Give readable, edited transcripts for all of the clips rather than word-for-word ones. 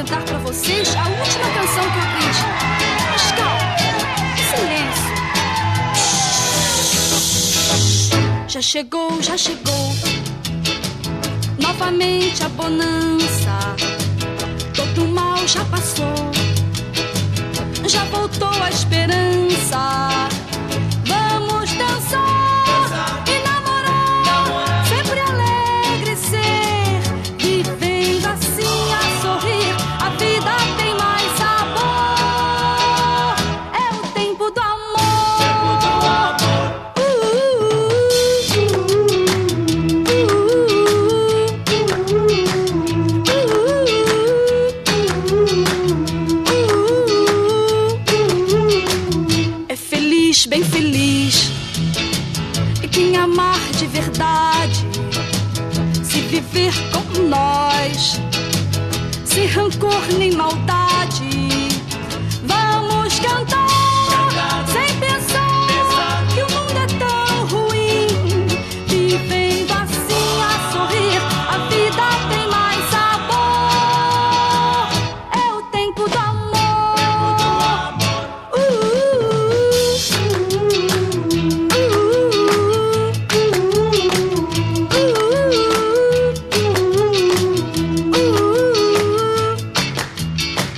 apresentar para vocês a última canção que eu aprendi. Pascal, silêncio. Já chegou, novamente a bonança. Todo mal já passou, já voltou a esperança. Vamos dançar e namorar, sempre alegre ser, vivendo assim a sorrir. A vida tem mais sabor, é o tempo do amor. É feliz, bem feliz, e quem amar de verdade, se viver como nós, sem rancor nem maldade. Vamos cantar sem pensar que o mundo é tão ruim, vivendo assim a sorrir. A vida tem mais sabor, é o tempo do amor.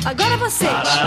Agora vocês. É o tempo do amor.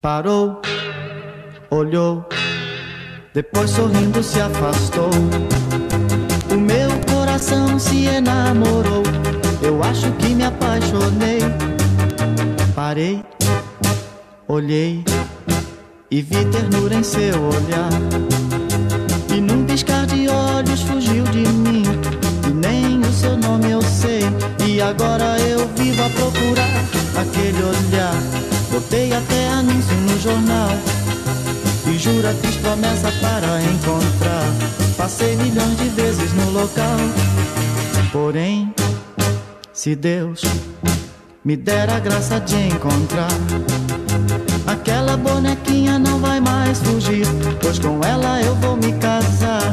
Parou, olhou, depois sorrindo se afastou. O meu coração se enamorou, eu acho que me apaixonei. Parei, olhei e vi ternura em seu olhar. E num piscar de olhos fugiu de mim, e nem o seu nome eu sei. E agora eu vivo a procurar aquele olhar. Botei até anúncio no jornal e jura fiz promessa para encontrar. Passei milhões de vezes no local. Porém, se Deus me der a graça de encontrar, aquela bonequinha não vai mais fugir, pois com ela eu vou me casar.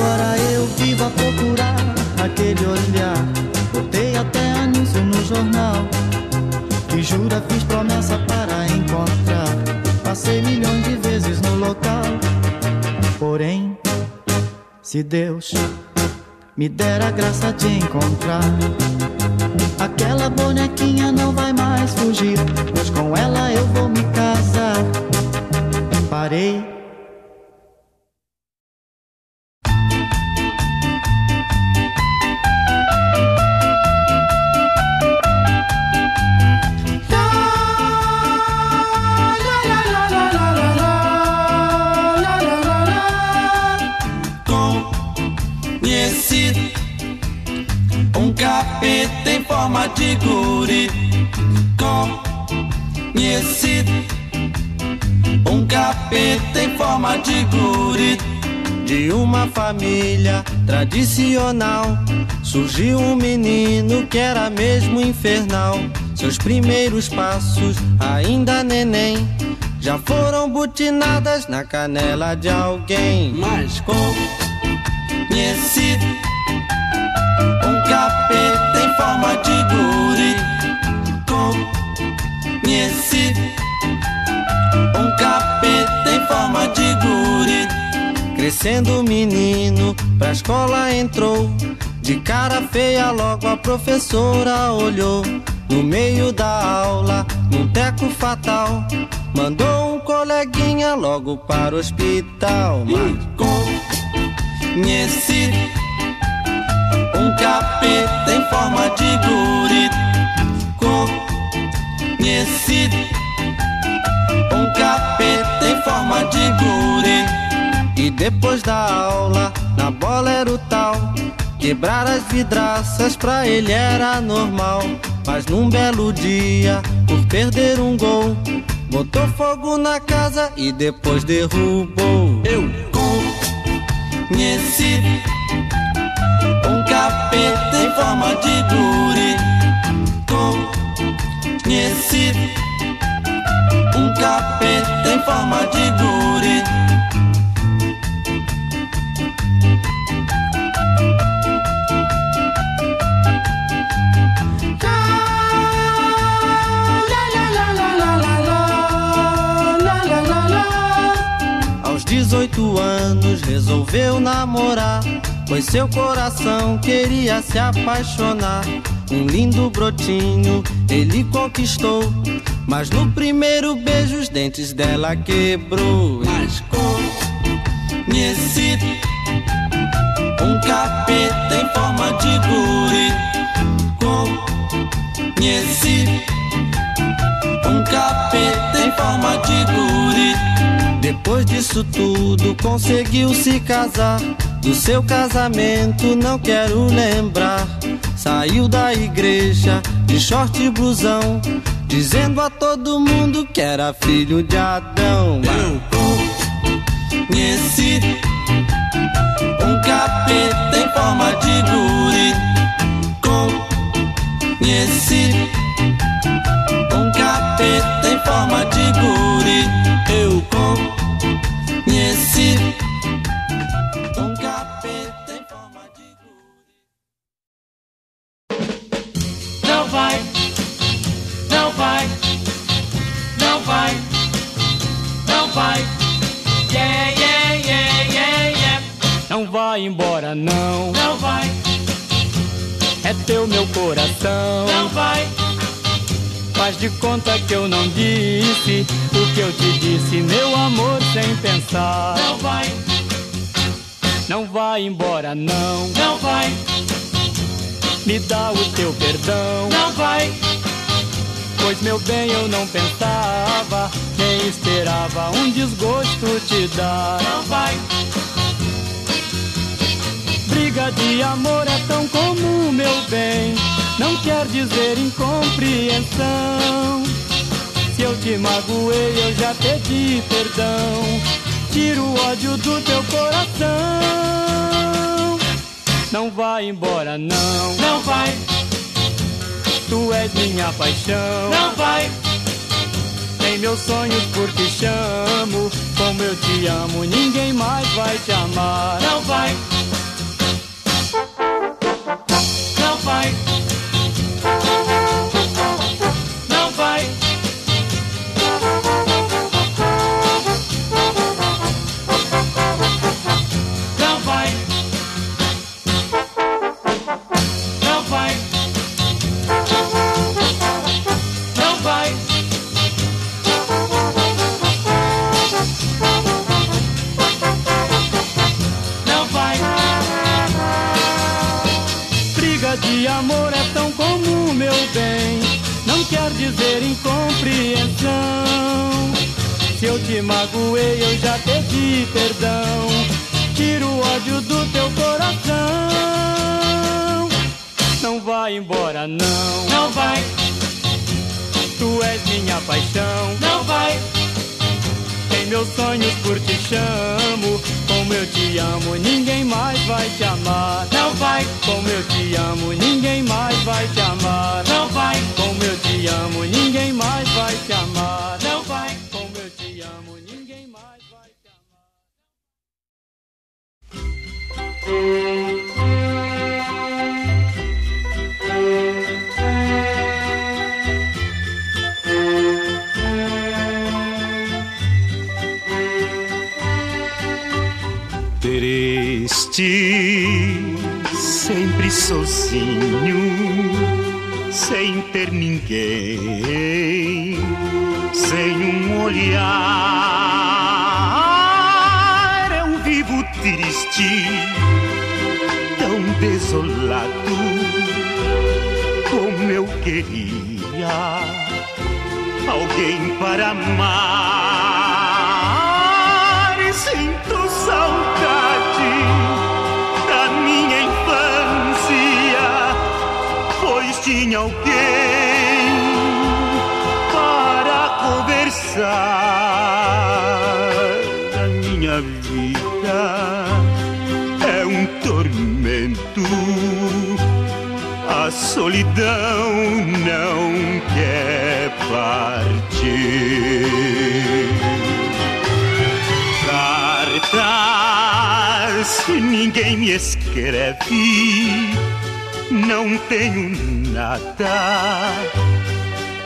Agora eu vivo a procurar aquele olhar. Botei até anúncio no jornal e jura fiz promessa para encontrar. Passei milhões de vezes no local. Porém, se Deus me der a graça de encontrar, aquela bonequinha não vai mais fugir, pois com ela eu vou me casar. Parei. Um capeta em forma de guri, conhecido. Um capeta em forma de guri. De uma família tradicional surgiu um menino que era mesmo infernal. seus primeiros passos, ainda neném, já foram butinadas na canela de alguém. Mas conheci um capeta em forma de guri. Conheci um capeta em forma de guri. Crescendo o menino, pra escola entrou. De cara feia logo a professora olhou. No meio da aula, num teco fatal, mandou um coleguinha logo para o hospital. Mas conheci um capeta em forma de guri. Conheci um capeta em forma de guri. E depois da aula, na bola era o tal. Quebrar as vidraças pra ele era normal. Mas num belo dia, por perder um gol, botou fogo na casa e depois derrubou. Eu conheci um capeta em forma de guri. Conheci um capeta em forma de guri. Aos 18 anos resolveu namorar, pois seu coração queria se apaixonar. Um lindo brotinho ele conquistou, mas no primeiro beijo os dentes dela quebrou. Mas conheci um capeta em forma de guri. Conheci um capeta em forma de guri. Depois disso tudo conseguiu se casar. Do seu casamento não quero lembrar. Saiu da igreja de short e blusão, dizendo a todo mundo que era filho de Adão. Eu conheci um capeta em forma de guri. Conheci um capeta em forma de guri. Eu conheci. Um capeta em forma de guri. Não vai, não vai, não vai, não vai. Yeah, yeah, yeah, yeah, yeah. Não vai embora não. Não vai. É teu meu coração. Não vai. Faz de conta que eu não disse o que eu te disse, meu amor, sem pensar. Não vai. Não vai embora, não. Não vai. Me dá o teu perdão. Não vai. Pois, meu bem, eu não pensava, nem esperava um desgosto te dar. Não vai. Briga de amor é tão comum, meu bem, não quer dizer incompreensão. Se eu te magoei, eu já pedi perdão. Tira o ódio do teu coração. Não vai embora, não. Não vai. Tu és minha paixão. Não vai. Tem meus sonhos por te chamo. Como eu te amo, ninguém mais vai te amar. Não vai. Não vai. Te magoei, eu já pedi perdão. Tira o ódio do teu coração. Não vai embora, não. Não vai. Tu és minha paixão. Não vai. Em meus sonhos por ti chamo. Como eu te amo, ninguém mais vai te amar. Não vai. Como eu te amo, ninguém mais vai te amar. Não vai. Como eu te amo. triste, sempre sozinho, sem ter ninguém, sem um olhar. Eu vivo triste, tão desolado, como eu queria alguém para amar. E sinto saudade da minha infância, pois tinha alguém para conversar. A minha vida é um tormento, a solidão não quer partir. Cartas ninguém me escreve, não tenho nada,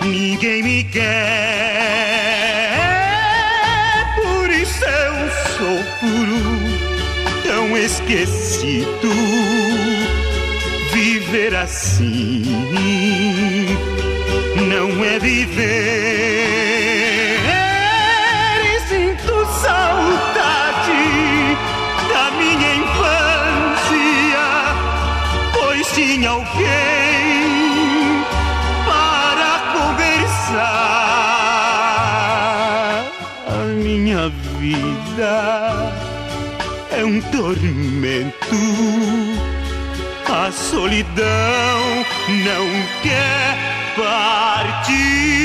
ninguém me quer. Por isso eu sou puro, tão esquecido. Viver assim não é viver. E sinto saudade da minha infância, pois tinha alguém para conversar. A minha vida é um tormento, a solidão não quer partir.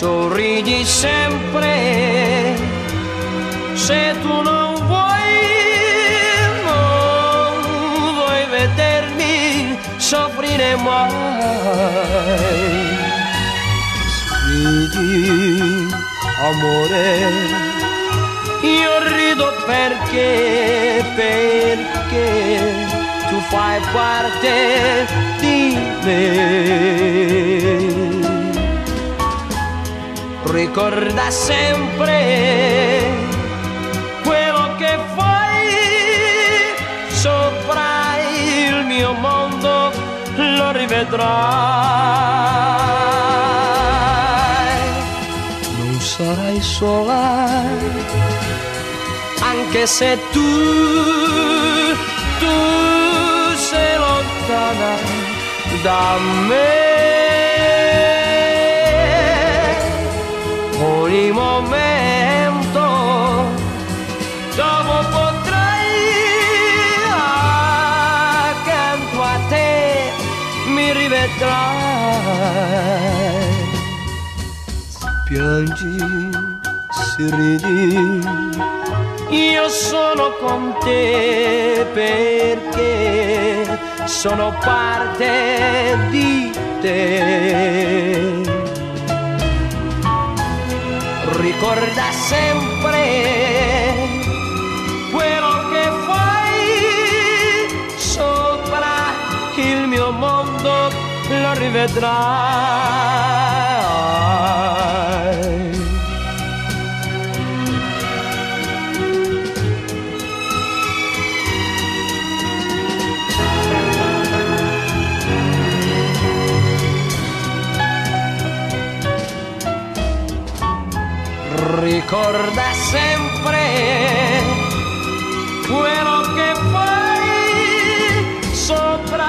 sorridi sempre, se tu non vuoi vedermi soffrire mai. Sorridi, amore, io rido perché tu fai parte di me. Ricorda sempre quello che fai sopra il mio mondo, lo rivedrai. Non sarai sola, anche se tu sei lontana da me. Ogni momento dopo potrai, accanto a te mi rivedrai. Piangi, sorridi, io sono con te perché sono parte di te. Ricorda sempre quello che fai sopra il mio mondo, lo rivedrai. Ricorda sempre quello che fai sopra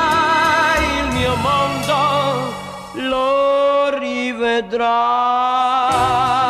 il mio mondo, lo rivedrai.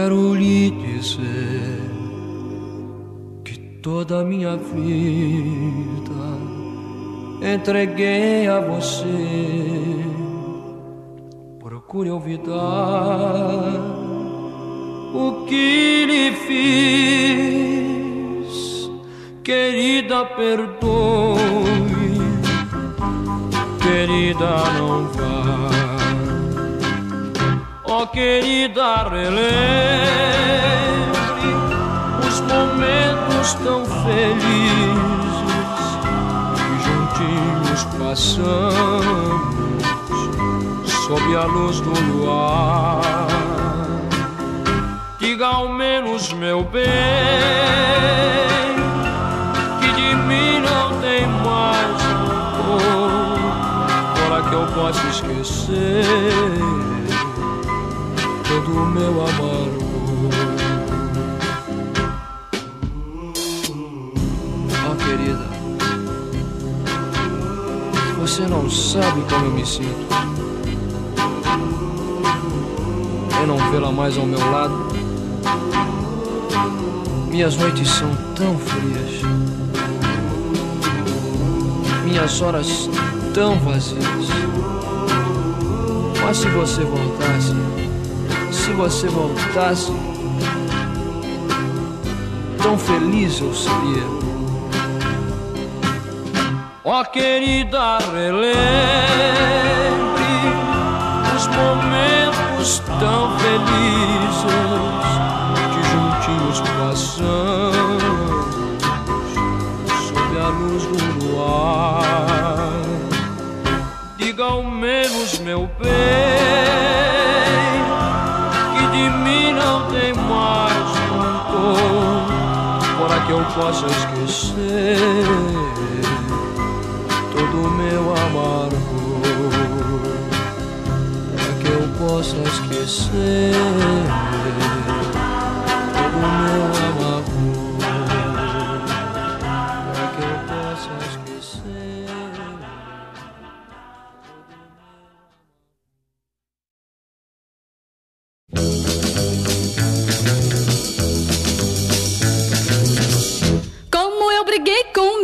quero lhe dizer que toda a minha vida entreguei a você. Procure olvidar o que lhe fiz, querida, perdoe, querida, não vá. Oh, querida, relembre os momentos tão felizes que juntinhos passamos sob a luz do luar. Diga ao menos, meu bem, que de mim não tem mais rancor, agora que eu posso esquecer todo o meu amor. Oh, querida, você não sabe como eu me sinto em não vê-la mais ao meu lado. Minhas noites são tão frias, minhas horas tão vazias. Mas se você voltasse, se você voltasse, tão feliz eu seria. Ó, querida, relembre os momentos tão felizes que juntinhos passamos sob a luz do luar. Diga ao menos, meu bem, que eu possa esquecer todo o meu amargor, para que eu possa esquecer todo o meu amargor, para que eu possa esquecer.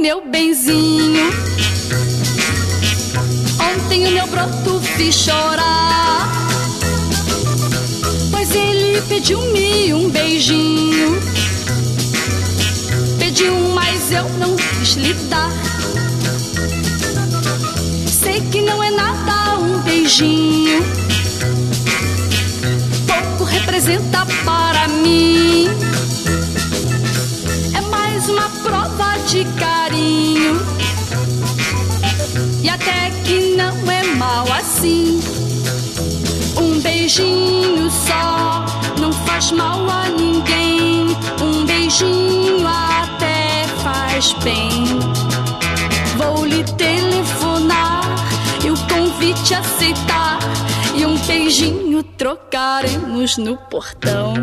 Meu benzinho, ontem o meu broto fiz chorar, pois ele pediu-me um beijinho, pediu, mas eu não quis lhe dar. Sei que não é nada um beijinho, pouco representa para mim, é mais uma prova de carinho, e até que não é mal assim. Um beijinho só não faz mal a ninguém, um beijinho até faz bem. Vou lhe telefonar e o convite aceitar, e um beijinho trocaremos no portão.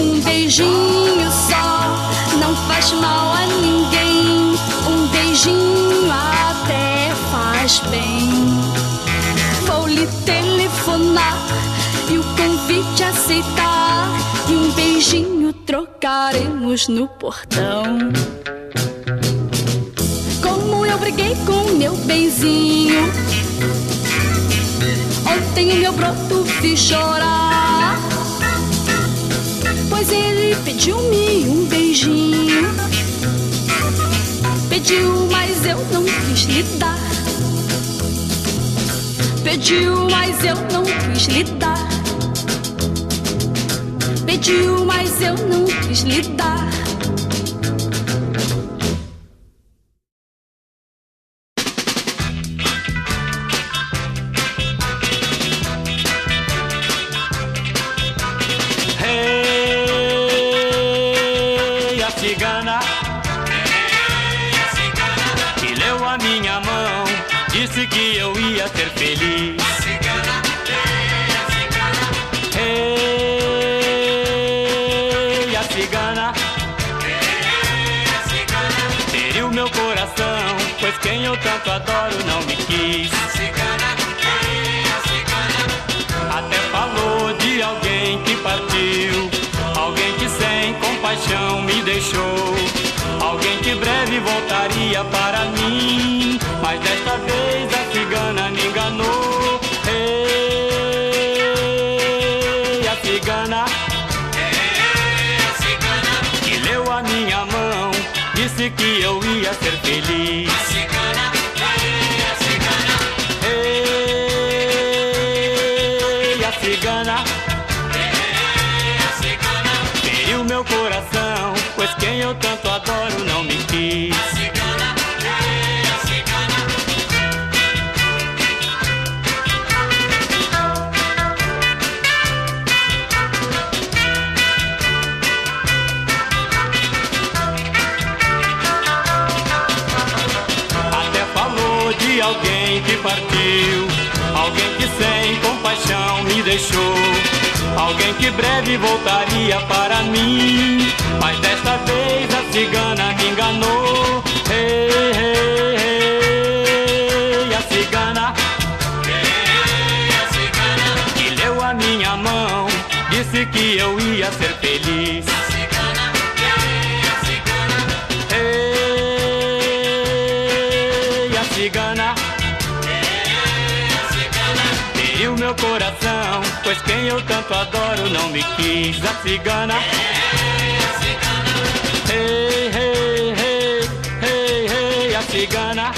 Um beijinho só não faz mal a ninguém, um beijinho até faz bem. Vou lhe telefonar e o convite aceitar, e um beijinho trocaremos no portão. Como eu briguei com meu benzinho, ontem o meu broto fiz chorar, pois ele pediu-me um beijinho, pediu, mas eu não quis lhe dar. Pediu, mas eu não quis lhe dar. Pediu, mas eu não quis lhe dar. Cigana, que leu a minha mão, disse que eu ia ser feliz. Ei, a cigana, teria o meu coração, pois quem eu tanto adoro não me quis. Até falou de alguém que partiu, alguém que sem compaixão me deixou, alguém que breve voltaria para mim, mas desta vez a cigana me enganou. Ei, a cigana, que leu a minha mão, disse que eu ia ser feliz. Ei, a cigana, feriu meu coração, pois quem eu tanto adoro não me quis. Até falou de alguém que partiu, alguém que sem compaixão me deixou, alguém que breve voltaria para mim, mas desta vez a cigana me enganou. Ei, ei, ei, a cigana, que leu a minha mão, disse que eu ia ser feliz. Ei, a cigana, feriu meu coração, pois quem eu tanto adoro não me quis. A cigana, hey, hey, hey, hey, hey, a cigana.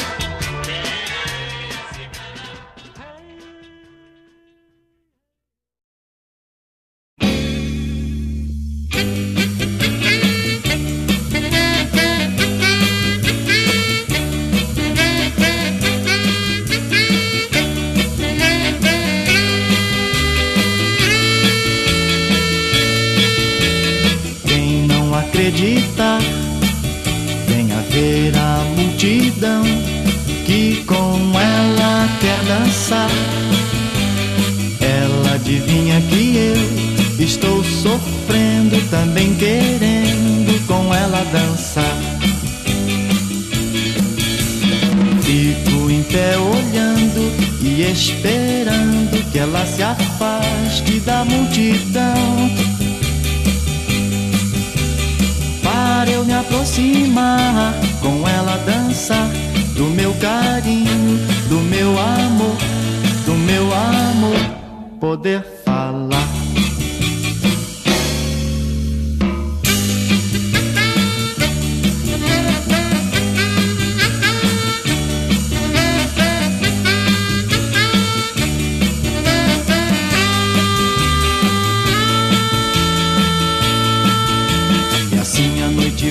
Venha ver a multidão que com ela quer dançar. Ela adivinha que eu estou sofrendo, também querendo com ela dançar. Fico em pé olhando e esperando que ela se afaste da multidão, para eu me aproximar, com ela dançar, do meu carinho, do meu amor, poder falar.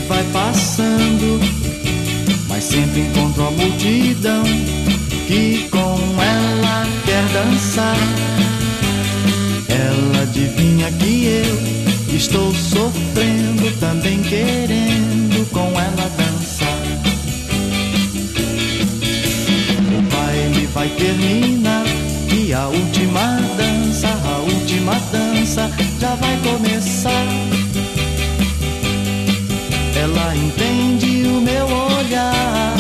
Vai passando, mas sempre encontro a multidão que com ela quer dançar. Ela adivinha que eu estou sofrendo, também querendo com ela dançar. O baile vai terminar e a última dança já vai começar. Ela entende o meu olhar,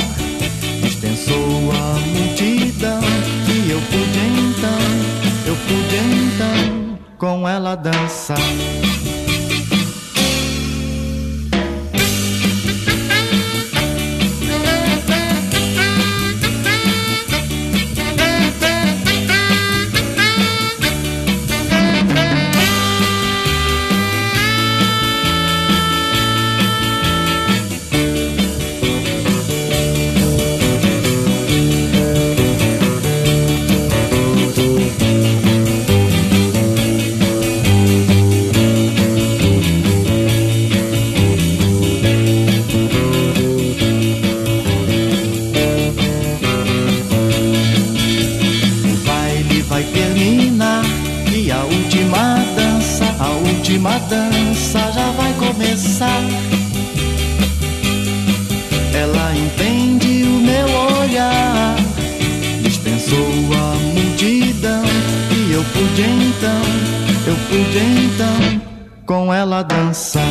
dispensou a multidão, e eu pude então com ela dançar. Ela entende o meu olhar, passou a multidão e eu pude então com ela dançar.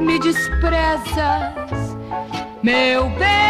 Me desprezas, meu bem.